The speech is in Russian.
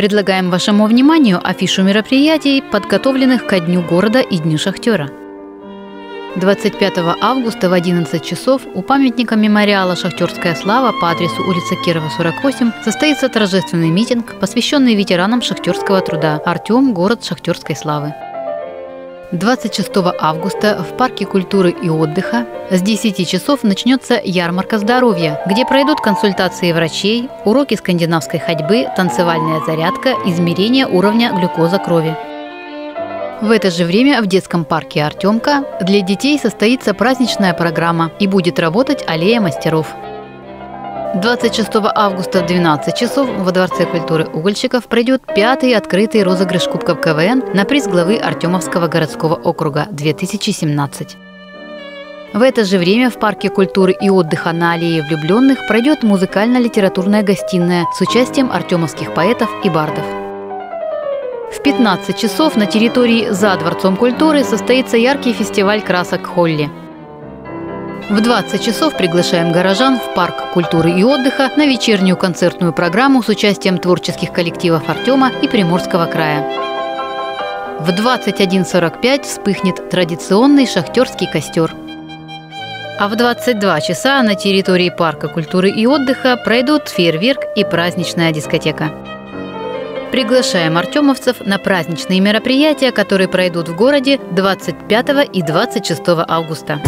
Предлагаем вашему вниманию афишу мероприятий, подготовленных ко Дню города и Дню шахтера. 25 августа в 11 часов у памятника мемориала «Шахтерская слава» по адресу улица Кирова, 48 состоится торжественный митинг, посвященный ветеранам шахтерского труда «Артем. Город шахтерской славы». 26 августа в парке культуры и отдыха с 10 часов начнется ярмарка здоровья, где пройдут консультации врачей, уроки скандинавской ходьбы, танцевальная зарядка, измерение уровня глюкозы крови. В это же время в детском парке «Артемка» для детей состоится праздничная программа и будет работать аллея мастеров. 26 августа в 12 часов во Дворце культуры Угольщиков пройдет 5-й открытый розыгрыш Кубков КВН на приз главы Артемовского городского округа 2017. В это же время в парке культуры и отдыха на аллее влюбленных пройдет музыкально-литературная гостиная с участием артемовских поэтов и бардов. В 15 часов на территории за Дворцом культуры состоится яркий фестиваль «Красок Холли». В 20 часов приглашаем горожан в парк культуры и отдыха на вечернюю концертную программу с участием творческих коллективов Артема и Приморского края. В 21:45 вспыхнет традиционный шахтерский костер. А в 22 часа на территории парка культуры и отдыха пройдут фейерверк и праздничная дискотека. Приглашаем артемовцев на праздничные мероприятия, которые пройдут в городе 25 и 26 августа.